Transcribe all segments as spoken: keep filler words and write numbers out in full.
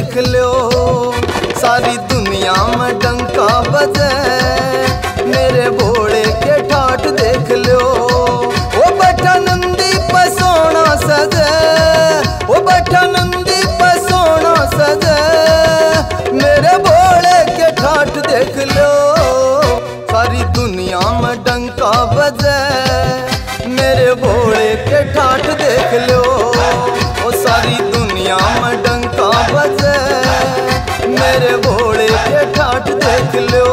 देख लो सारी दुनिया में डंका बजे मेरे भोले के ठाट देख लो। ओ बैठा नंदी पे सोना सजे, ओ बैठा नंदी पे सोना सजे मेरे भोले के ठाट देख लो। सारी दुनिया में डंका बजे मेरे भोले के ठाट देख लो। ओ सारी दुनिया में डंका बजे मेरे भोले के ठाट देख लो।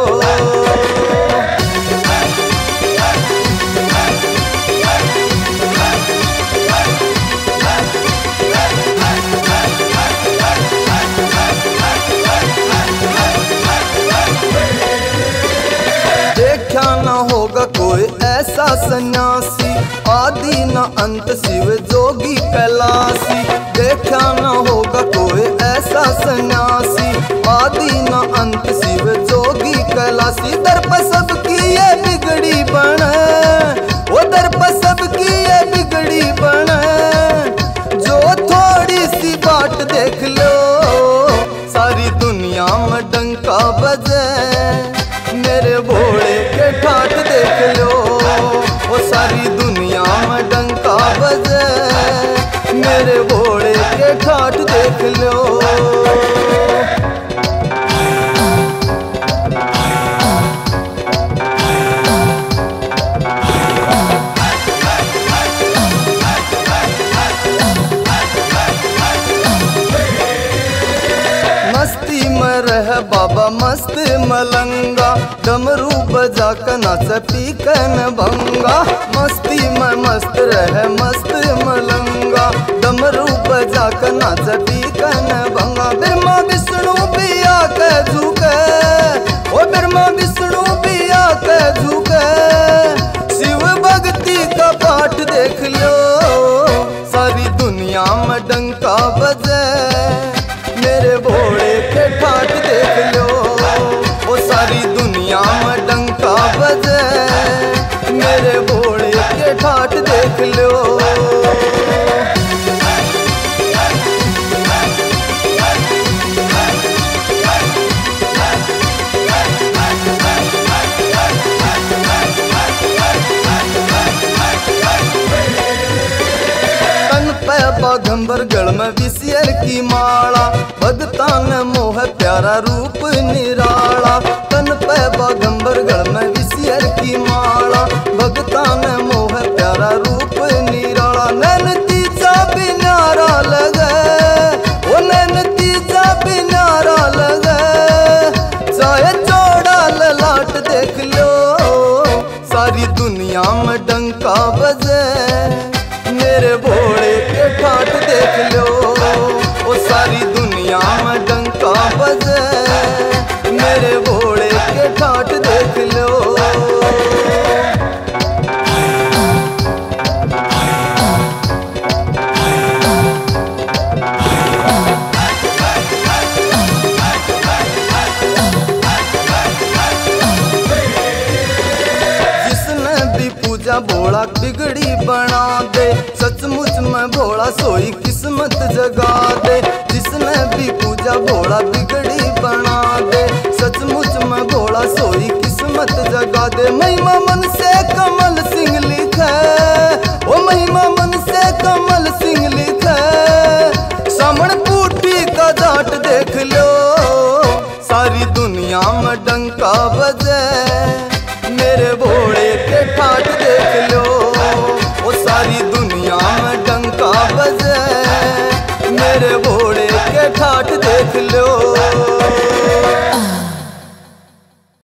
देखा ना होगा कोई ऐसा सन्यासी, आदि न अंत शिव जोगी कैलासी। देखा ना होगा कोई ऐसा सन्यासी, आदि न अंत शिव जोगी कैलासी। दर पर सबकी ये बिगड़ी बने, वो दर पर सबकी ये बिगड़ी बने जो थोड़ी सी बाट देख लो। सारी दुनिया में डंका बजे मेरे भोले के ठाट देख लो। वो सारी दुनिया में डंका बजे मेरे भोले के ठाट देख लो। बाबा मस्त मलंगा डमरू बजा कर नाच पी कन भंगा। मस्ती में मस्त रहे मस्त मलंगा डमरू बजा कर नाच पी कन भंगा। ब्रह्मा विष्णु भी आके झुके, ओ ब्रह्मा विष्णु भी आके झुके शिव भक्ति का पाठ देख लो। सारी दुनिया में डंका बजे मेरे भोले के ठाट देख लो। वो सारी दुनिया में डंका बजे मेरे भोले के ठाट देख लो। बाघंबर गढ़ में विषयर की माला, भगता में मोह प्यारा रूप निराला। तन पे बाघंबर गढ़ में विषयर की माला, भगता में मोह प्यारा रूप निराला। नैन तीजा भी न्यारा लगे, वो नैन तीजा भी न्यारा लगे चाहे चौड़ा ललाट देख लो। सारी दुनिया में डंका बजे मेरे भोले के ठाट देख लो। ओ सारी दुनिया में डंका बजे मेरे भोले के ठाट देख लो। भोला बिगड़ी बना दे, सचमुच में भोला सोई किस्मत जगा दे। जिसने भी पूजा भोला बिगड़ी बना दे, सचमुच में भोला सोई किस्मत जगा दे। महिमा मन से कमल सिंह लिखे, ओ महिमा मन से